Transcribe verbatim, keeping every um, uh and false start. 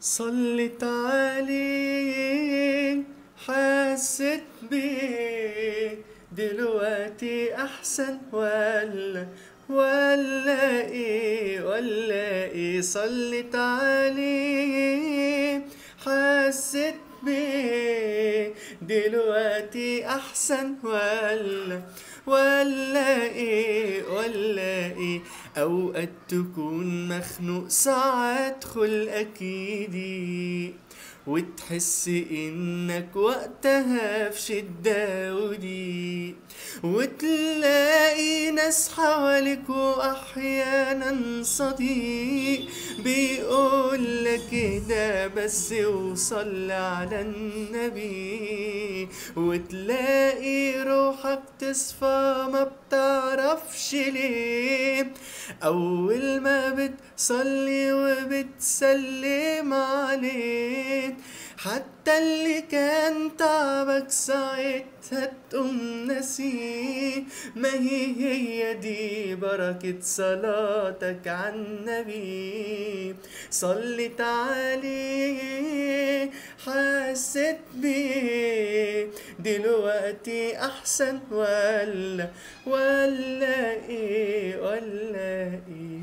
صلت عليك حست بيك دلوقتي أحسن ولا ولا إيه ولا إيه صلت عليك حست بيك دلوقتي أحسن ولا ولا إيه ولا إيه أوقات تكون مخنوق ساعات خلقك يضيق وتحس إنك وقتها في شدة وضيق وتلاقي ناس حواليك وأحيانا صديق بيقولك اهدى بس وصلي على النبي وتلاقي روحك تصفى ما بتعرفش ليه أول ما بتصلي وبتسلم عليه حتى اللي كان تعبك ساعتها تقوم ناسيه ما هي هي دي بركة صلاتك على النبي صلت عليه حست بيه دلوقتي أحسن ولا ولا إيه ولا إيه.